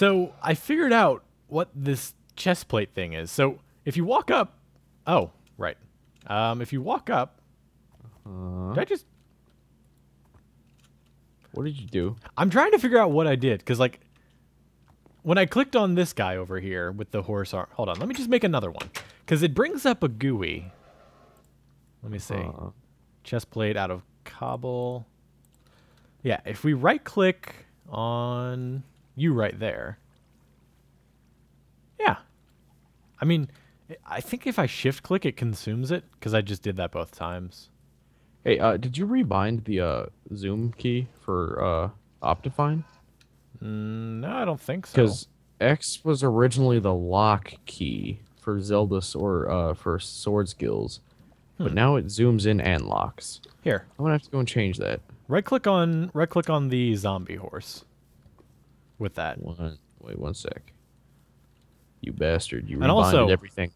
So I figured out what this chest plate thing is. So if you walk up, oh, right. If you walk up, did I just? What did you do? I'm trying to figure out what I did, because like when I clicked on this guy over here with the horse arm, hold on, let me just make another one, because it brings up a GUI. Let me see. Chest plate out of cobble. Yeah, if we right click on you right there. Yeah. I mean, I think if I shift click, it consumes it, because I just did that both times. Hey, did you rebind the zoom key for Optifine? No, I don't think so. Because X was originally the lock key for Zelda for Sword Skills, but now it zooms in and locks. Here, I'm gonna have to go and change that. Right click on the zombie horse. With that. Wait one sec. You bastard! You rebinded everything.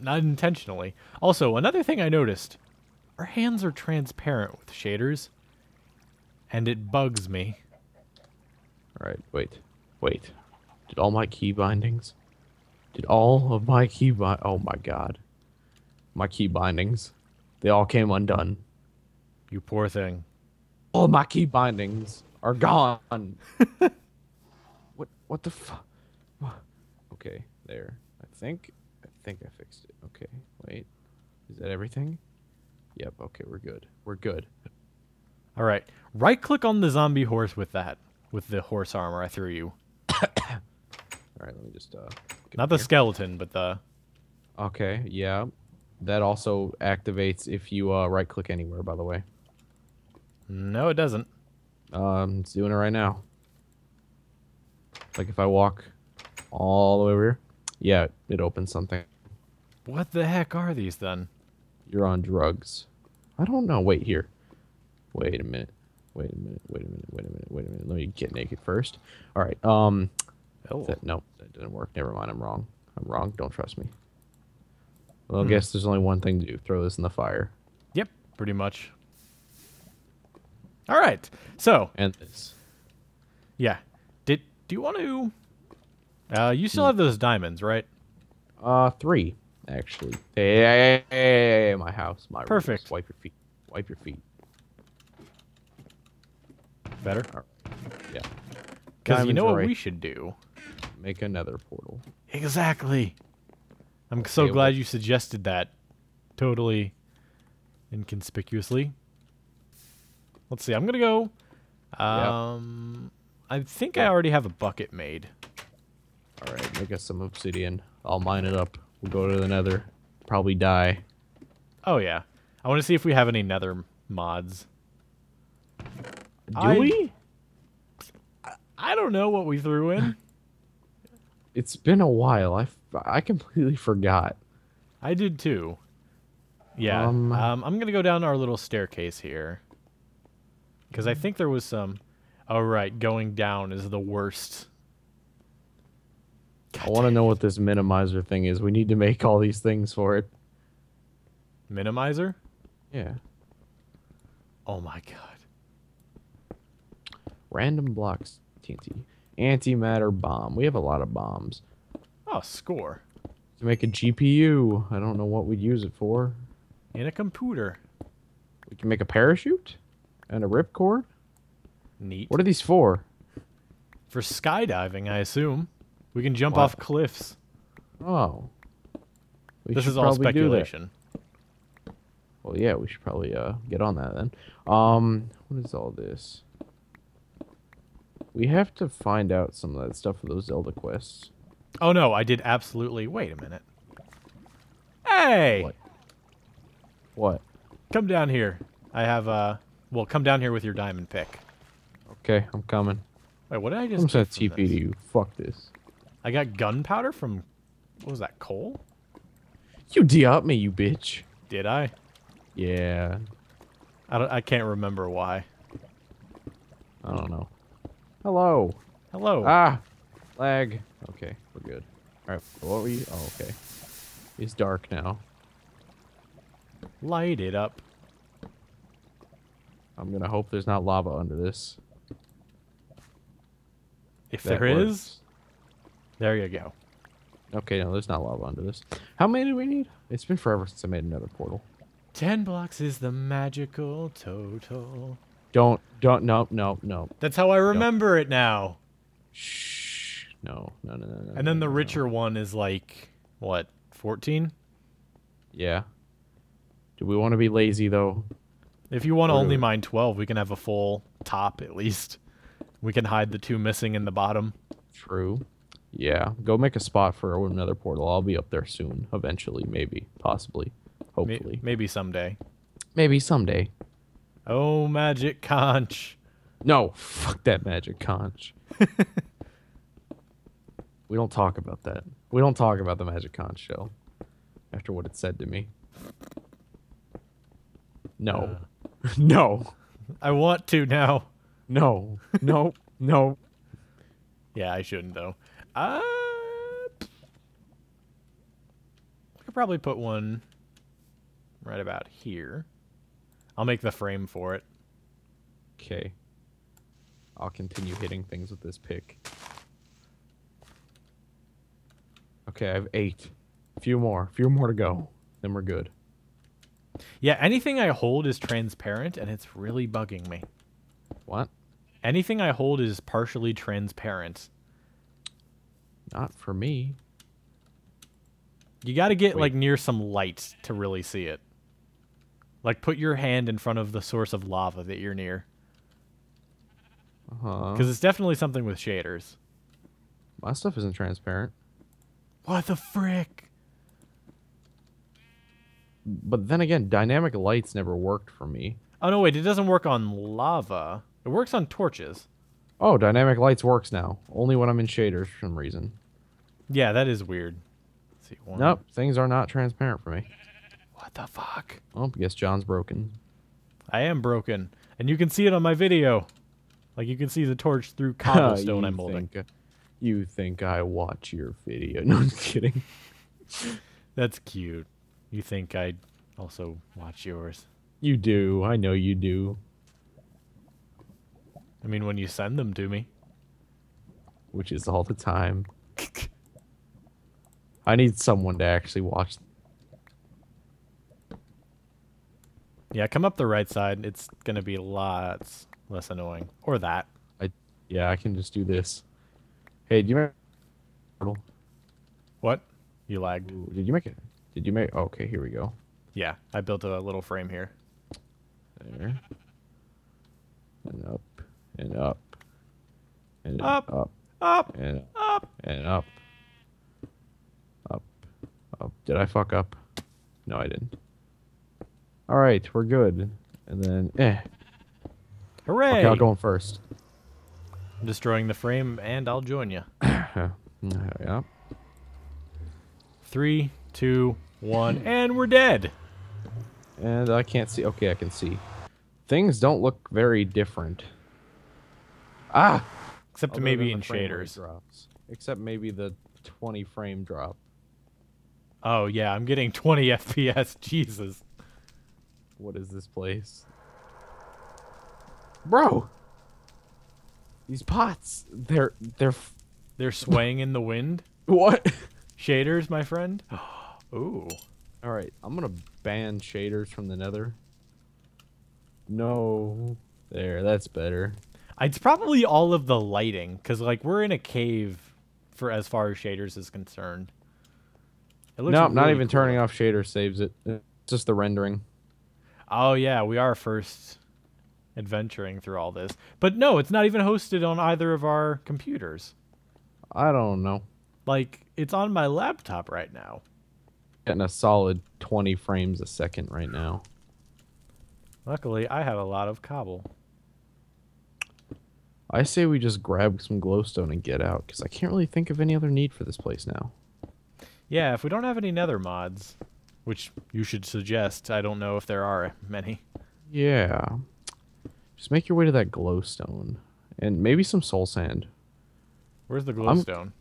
Not intentionally. Also, another thing I noticed. Our hands are transparent with shaders, and it bugs me. All right, wait. Did all my key bindings? Did all of my key bind? Oh my god, my key bindings, they all came undone. You poor thing. All my key bindings are gone. What the fuck? Okay, there. I think I fixed it. Okay, wait. Is that everything? Yep, okay, we're good. We're good. All right. Right click on the zombie horse with that. With the horse armor I threw you. All right, let me just not the skeleton, but the... Okay, yeah. That also activates if you right click anywhere, by the way. No, it doesn't. It's doing it right now. Like if I walk all the way over here. Yeah, it opens something. What the heck are these then? You're on drugs. I don't know. Wait here. Wait a minute. Wait a minute. Wait a minute. Wait a minute. Wait a minute. Let me get naked first. All right. Oh. No, that didn't work. Never mind. I'm wrong. I'm wrong. Don't trust me. Well, I guess there's only one thing to do. Throw this in the fire. Yep. Pretty much. All right. So. And this. Yeah. Do you want to? You still have those diamonds, right? 3. Actually, hey, my house, my perfect. Roots. Wipe your feet. Wipe your feet. Better. Right. Yeah. Because you know what we should do? Make another portal. Exactly. I'm so glad you suggested that. Totally inconspicuously. Let's see. I'm gonna go. I think I already have a bucket made. All right. Make us some obsidian. I'll mine it up. We'll go to the nether. Probably die. Oh, yeah. I want to see if we have any nether mods. Do we? I don't know what we threw in. It's been a while. I completely forgot. I did, too. Yeah. I'm going to go down our little staircase here. Because I think there was some... Oh, right. Going down is the worst... God, I want to know what this minimizer thing is. We need to make all these things for it. Minimizer? Yeah. Oh my god. Random blocks. TNT. Antimatter bomb. We have a lot of bombs. Oh, score. To make a GPU. I don't know what we'd use it for. In a computer. We can make a parachute? And a ripcord? Neat. What are these for? For skydiving, I assume. We can jump off cliffs. Oh. This is all speculation. Well, yeah, we should probably get on that then. What is all this? We have to find out some of that stuff for those Zelda quests. Oh, no, I did absolutely... Wait a minute. Hey! What? Come down here. I have, Well, come down here with your diamond pick. Okay, I'm coming. Wait, what did I just... I'm going to TP to you. Fuck this. I got gunpowder from, what was that, coal? You de-upped me, you bitch. Did I? Yeah. I can't remember why. I don't know. Hello. Hello. Ah, lag. Okay, we're good. All right, what were you? Oh, okay. It's dark now. Light it up. I'm going to hope there's not lava under this. If that there works. Is, there you go. Okay, no, there's not lava under this. How many do we need? It's been forever since I made another portal. 10 blocks is the magical total. No. That's how I remember it now. Shh. No. And then the richer one is like, what, 14? Yeah. Do we want to be lazy, though? If you want to only mine 12, we can have a full top, at least. We can hide the two missing in the bottom. True. Yeah. Go make a spot for another portal. I'll be up there soon. Eventually. Maybe. Possibly. Hopefully. Maybe someday. Maybe someday. Oh, magic conch. No, fuck that magic conch. We don't talk about that. We don't talk about the magic conch show. After what it said to me. No. No. I want to now. No. No. No. Yeah, I shouldn't, though. I could probably put one right about here. I'll make the frame for it. Okay. I'll continue hitting things with this pick. Okay, I have 8. A few more. A few more to go. Then we're good. Yeah, anything I hold is transparent, and it's really bugging me. What? Anything I hold is partially transparent. Not for me. You gotta get, like, near some light to really see it. Like, put your hand in front of the source of lava that you're near. Uh-huh. Because it's definitely something with shaders. My stuff isn't transparent. What the frick? But then again, dynamic lights never worked for me. Oh, no, wait. It doesn't work on lava. It works on torches. Oh, dynamic lights works now. Only when I'm in shaders for some reason. Yeah, that is weird. Let's see, one. Nope, things are not transparent for me. What the fuck? Oh, I guess John's broken. I am broken. And you can see it on my video. Like, you can see the torch through cobblestone I'm holding. You think I watch your video. No, I'm kidding. That's cute. You think I also watch yours. You do. I know you do. I mean, when you send them to me. Which is all the time. I need someone to actually watch them. Yeah, come up the right side. It's going to be lots less annoying. Or that. Yeah, I can just do this. Hey, do you make a portal? What? You lagged. Ooh, did you make it? Did you make... Okay, here we go. Yeah, I built a little frame here. There. And up. And up. And up. Up. Up. And up. And up. Up. Up. Did I fuck up? No, I didn't. All right, we're good. And then, Hooray! Okay, I'll go first. I'm destroying the frame, and I'll join you. Yeah. 3, 2, 1, and we're dead. And I can't see. Okay, I can see. Things don't look very different. Ah! Except maybe in shaders. Drops. Except maybe the 20 frame drop. Oh, yeah, I'm getting 20 FPS. Jesus. What is this place? Bro! These pots, they're swaying in the wind? What? Shaders, my friend? Ooh. Alright, I'm gonna ban shaders from the nether. No. There, that's better. It's probably all of the lighting, because, like, we're in a cave for as far as shaders is concerned. It looks really not even cool. Turning off shaders saves it. It's just the rendering. Oh, yeah, we are first adventuring through all this. But no, it's not even hosted on either of our computers. I don't know. Like, it's on my laptop right now. Getting a solid 20 frames a second right now. Luckily, I have a lot of cobble. I say we just grab some glowstone and get out, because I can't really think of any other need for this place now. Yeah, if we don't have any nether mods... Which you should suggest. I don't know if there are many. Yeah. Just make your way to that glowstone. And maybe some soul sand. Where's the glowstone?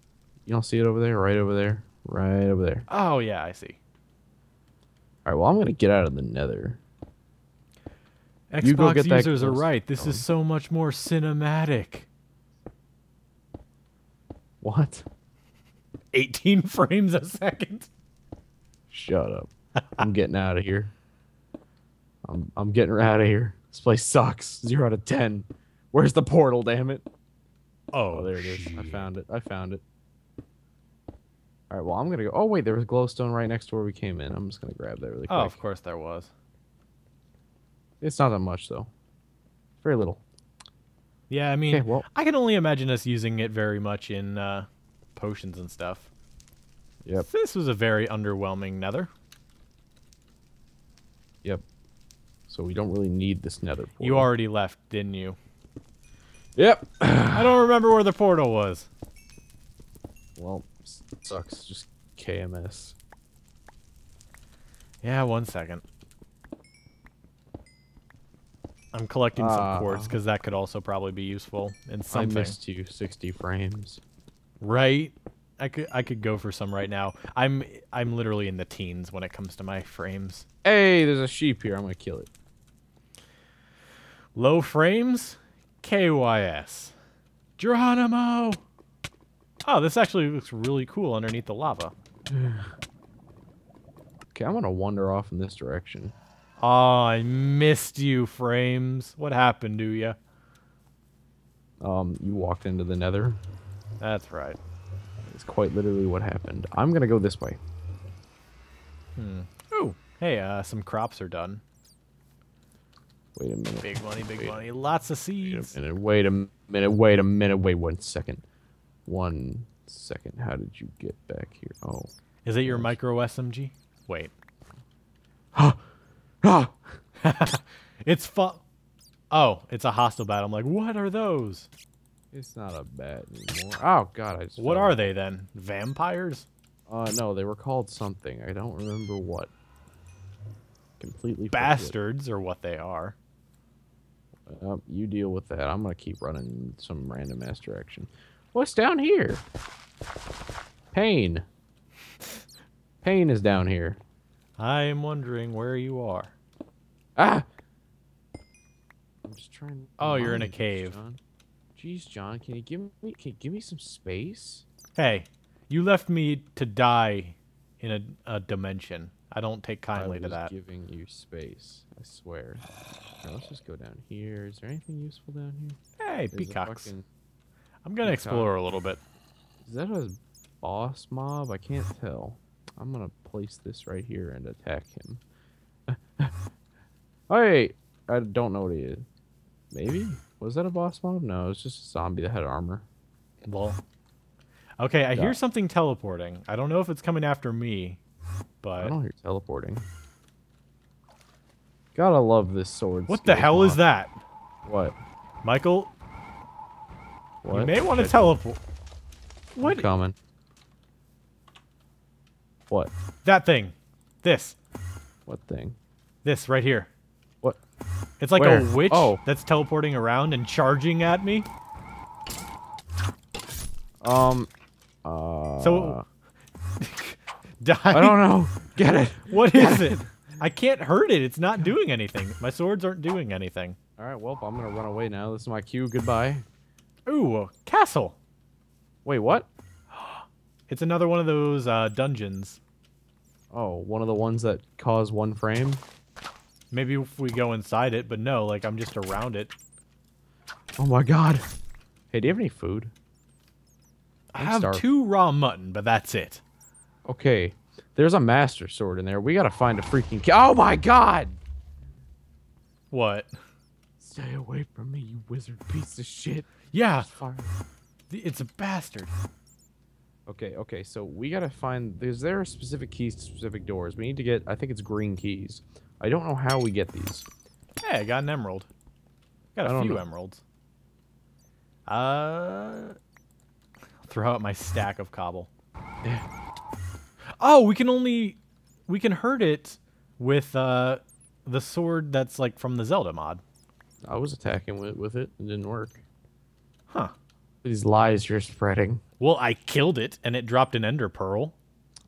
You don't see it over there? Right over there? Right over there. Oh, yeah, I see. Alright, well, I'm going to get out of the nether. Xbox users are right. This is so much more cinematic. What? 18 frames a second? Shut up. I'm getting out of here. I'm getting out of here. This place sucks. 0 out of 10. Where's the portal, damn it? Oh, there it is. Shit. I found it. I found it. All right, well, I'm going to go. Oh, wait, there was glowstone right next to where we came in. I'm just going to grab that really quick. Oh, of course there was. It's not that much, though. Very little. Yeah, I mean, okay, well, I can only imagine us using it very much in potions and stuff. Yep. This was a very underwhelming nether. Yep. So we don't really need this nether portal. You already left, didn't you? Yep. I don't remember where the portal was. Well, sucks. Just KMS. Yeah, 1 second. I'm collecting some quartz because that could also probably be useful in something. I missed you. 60 frames. Right? I could go for some right now. I'm literally in the teens when it comes to my frames. Hey, there's a sheep here. I'm gonna kill it. Low frames? KYS. Geronimo! Oh, this actually looks really cool underneath the lava. Okay, I'm gonna wander off in this direction. Oh, I missed you, frames. What happened to you? You walked into the nether. That's right. It's quite literally what happened. I'm gonna go this way. Hmm. Ooh. Hey, some crops are done. Wait a minute. Big money, big money. Lots of seeds. Wait a minute. Wait a minute. Wait a minute. Wait 1 second. 1 second. How did you get back here? Oh. Is it your micro SMG? Wait. Huh. It's fun. Oh, it's a hostile bat. I'm like, what are those? It's not a bat anymore. Oh, God. I just what are they then? Vampires? No, they were called something. I don't remember what. Completely bastards are what they are. You deal with that. I'm going to keep running in some random ass direction. What's down here? Pain. Pain is down here. I'm wondering where you are. Ah! I'm just trying to... Oh, you're in a cave. John. Jeez, John, can you give me some space? Hey, you left me to die in a dimension. I don't take kindly to that. I was giving you space, I swear. Now, let's just go down here. Is there anything useful down here? Hey, there's peacocks. I'm going to explore a little bit. Is that a boss mob? I can't tell. I'm going to place this right here and attack him. Hey, I don't know what he is. Maybe? Was that a boss mob? No, it's just a zombie that had armor. Well, okay, I hear something teleporting. I don't know if it's coming after me, but I don't hear teleporting. Gotta love this sword. What the hell is that? What? Michael? What? You may want to teleport. What? I'm coming. What? That thing. This. What thing? This right here. What? It's like a witch that's teleporting around and charging at me. So. Die. I don't know. Get it. What is it? I can't hurt it. It's not doing anything. My swords aren't doing anything. All right. Well, I'm gonna run away now. This is my cue. Goodbye. Ooh, a castle. Wait, what? It's another one of those dungeons. Oh, one of the ones that cause 1 frame. Maybe if we go inside it, but no, like, I'm just around it. Oh, my God. Hey, do you have any food? I have 2 raw mutton, but that's it. Okay. There's a master sword in there. We gotta find a freaking... Oh, my God! What? Stay away from me, you wizard piece of shit. Yeah. It's a bastard. Okay, okay, so we gotta find... Is there specific keys to specific doors? We need to get... I think it's green keys. I don't know how we get these. Hey, I got an emerald. Got a few emeralds. I'll throw out my stack of cobble. Oh, we can hurt it with the sword that's like from the Zelda mod. I was attacking with it and it didn't work. Huh. These lies you're spreading. Well, I killed it and it dropped an ender pearl.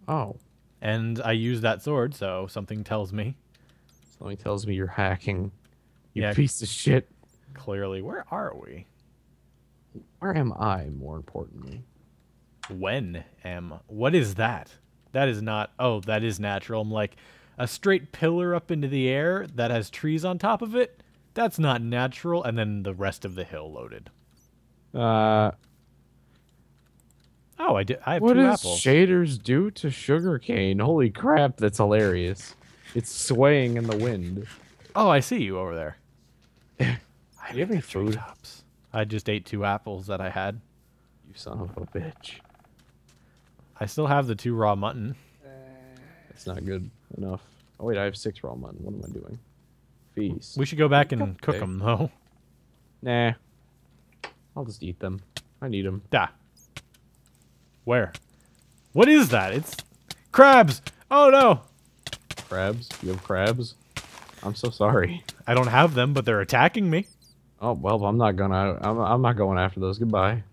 Oh. And I used that sword, so something tells me. Something tells me you're hacking, you piece of shit. Clearly. Where are we? Where am I, more importantly? What is that? That is not... Oh, that is natural. I'm like, a straight pillar up into the air that has trees on top of it? That's not natural. And then the rest of the hill loaded. Oh, I have two apples. What does shaders do to sugarcane? Holy crap, that's hilarious. It's swaying in the wind. Oh, I see you over there. I have any food? Tops. I just ate two apples that I had. You son of a bitch. I still have the 2 raw mutton. It's not good enough. Oh, wait, I have 6 raw mutton. What am I doing? Feast. We should go back and cook them, though. Nah. I'll just eat them. I need them. Da. Where? What is that? It's crabs! Oh, no! Crabs? You have crabs? I'm so sorry. I don't have them, but they're attacking me. Oh, well, I'm not going after those. Goodbye.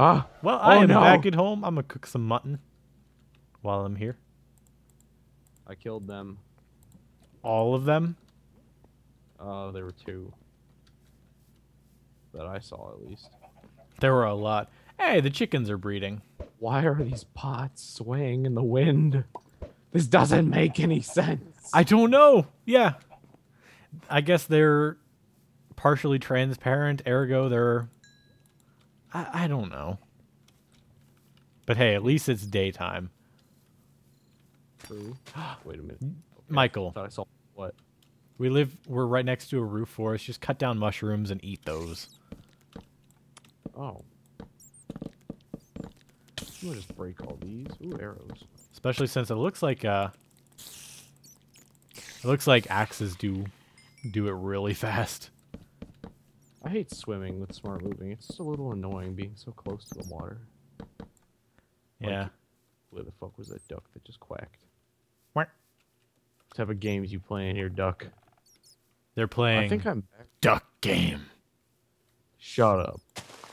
Ah. Well, I am back at home. I'm going to cook some mutton while I'm here. I killed them. All of them? Oh, there were 2. That I saw, at least. There were a lot. Hey, the chickens are breeding. Why are these pots swaying in the wind? This doesn't make any sense. I don't know. Yeah. I guess they're partially transparent, ergo they're... I don't know. But hey, at least it's daytime. True. Wait a minute. Okay. Michael. I thought I saw what? We're right next to a roof forest. Just cut down mushrooms and eat those. Oh. We'll just break all these. Ooh, arrows. Especially since it looks like axes do it really fast. I hate swimming with Smart Moving. It's just a little annoying being so close to the water. Yeah. Like, where the fuck was that duck that just quacked? What type of games you playing here, duck? They're playing. I think I'm back. Duck game. Shut up.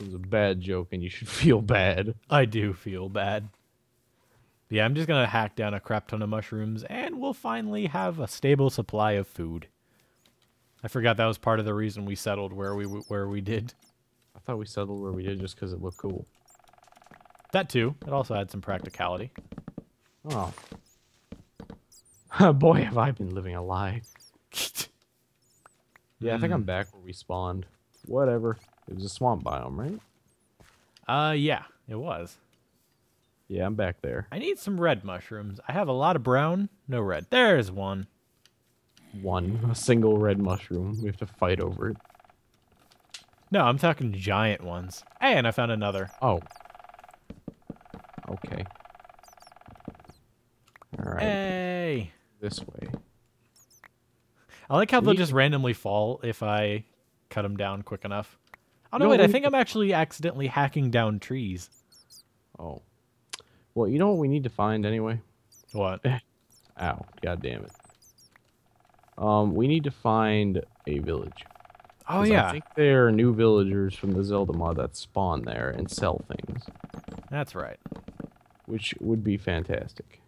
It was a bad joke, and you should feel bad. I do feel bad. Yeah, I'm just going to hack down a crap ton of mushrooms, and we'll finally have a stable supply of food. I forgot that was part of the reason we settled where we did. I thought we settled where we did just because it looked cool. That, too. It also had some practicality. Oh. Boy, have I been living a lie. Yeah, I think I'm back where we spawned. Whatever. It was a swamp biome, right? Yeah, it was. Yeah, I'm back there. I need some red mushrooms. I have a lot of brown, no red. There's one. A single red mushroom. We have to fight over it. No, I'm talking giant ones. Hey, and I found another. Oh. Okay. All right. Hey. This way. I like how they'll just randomly fall if I cut them down quick enough. Oh, no, wait, I think I'm actually accidentally hacking down trees. Oh. Well, you know what we need to find anyway? What? Ow, god damn it. We need to find a village. Oh, yeah. I think there are new villagers from the Zelda mod that spawn there and sell things. That's right. Which would be fantastic.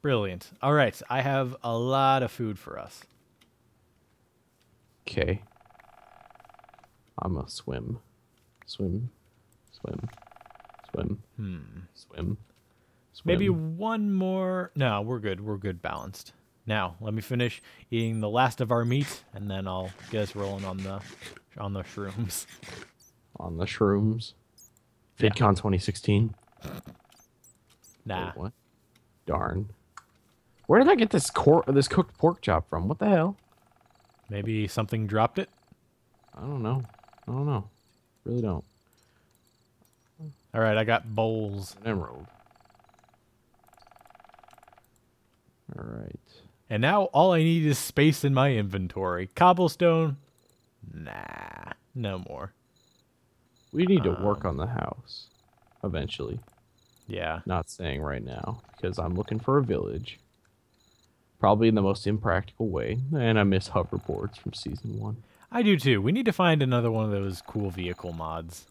Brilliant. All right, I have a lot of food for us. Okay. I'm a swim. Swim. Maybe one more. No, we're good. We're good balanced. Now, let me finish eating the last of our meat, and then I'll get us rolling on the shrooms. On the shrooms? VidCon 2016? Nah. Wait, what? Darn. Where did I get this this cooked pork chop from? What the hell? Maybe something dropped it? I don't know. I don't know. Really don't. All right, I got bowls. An emerald. All right. And now all I need is space in my inventory. Cobblestone? Nah, no more. We need to work on the house eventually. Yeah. Not saying right now because I'm looking for a village. Probably in the most impractical way. And I miss hoverboards from season 1. I do too. We need to find another one of those cool vehicle mods.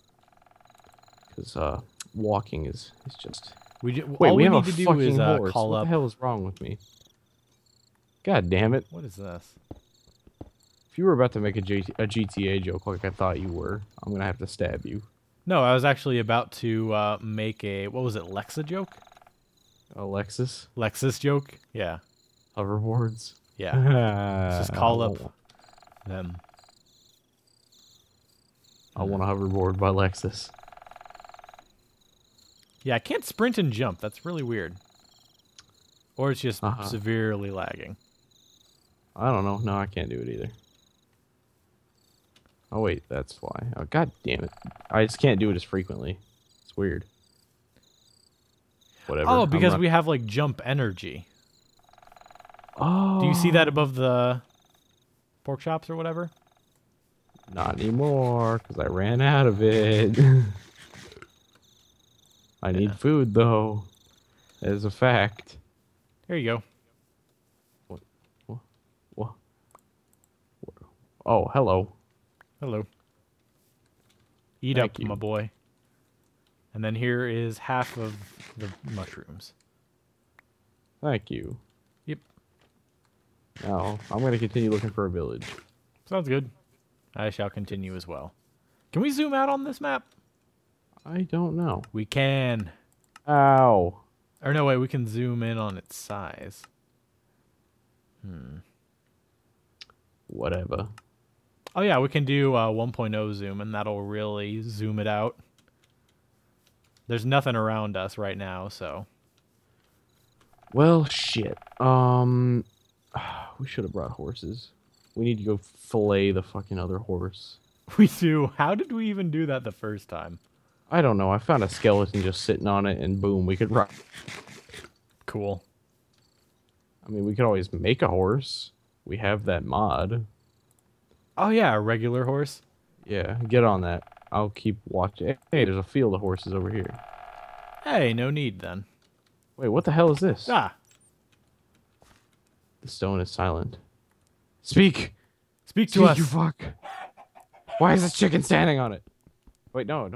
Because walking is just... Wait, all we need to do is call up... What the hell is wrong with me? God damn it. What is this? If you were about to make a GTA joke like I thought you were, I'm going to have to stab you. No, I was actually about to make a, what was it, Lexa joke? A Lexus? Lexus joke? Yeah. Hoverboards? Yeah. Let's just call up them. I want a hoverboard by Lexus. Yeah, I can't sprint and jump. That's really weird. Or it's just severely lagging. I don't know. No, I can't do it either. Oh, wait, that's why. Oh, god damn it. I just can't do it as frequently. It's weird. Whatever. Oh, because we have, like, jump energy. Oh. Do you see that above the pork chops or whatever? Not anymore, because I ran out of it. I need food, though. That is a fact. Here you go. What? Oh, hello. Hello. Eat up, my boy. And then here is half of the mushrooms. Thank you. Yep. Now, I'm going to continue looking for a village. Sounds good. I shall continue as well. Can we zoom out on this map? I don't know. We can. Ow. Or no, wait, we can zoom in on its size. Hmm. Whatever. Oh, yeah, we can do 1.0 zoom, and that'll really zoom it out. There's nothing around us right now, so... Well, shit. We should have brought horses. We need to go fillet the fucking other horse. We do. How did we even do that the first time? I don't know. I found a skeleton just sitting on it, and boom, we could run. Cool. I mean, we could always make a horse. We have that mod. Oh, yeah, a regular horse. Yeah, get on that. I'll keep watching. Hey, there's a field of horses over here. Hey, no need then. Wait, what the hell is this? Ah. The stone is silent. Speak! Speak to us! You fuck! Why is this chicken standing on it? Wait, no, don't.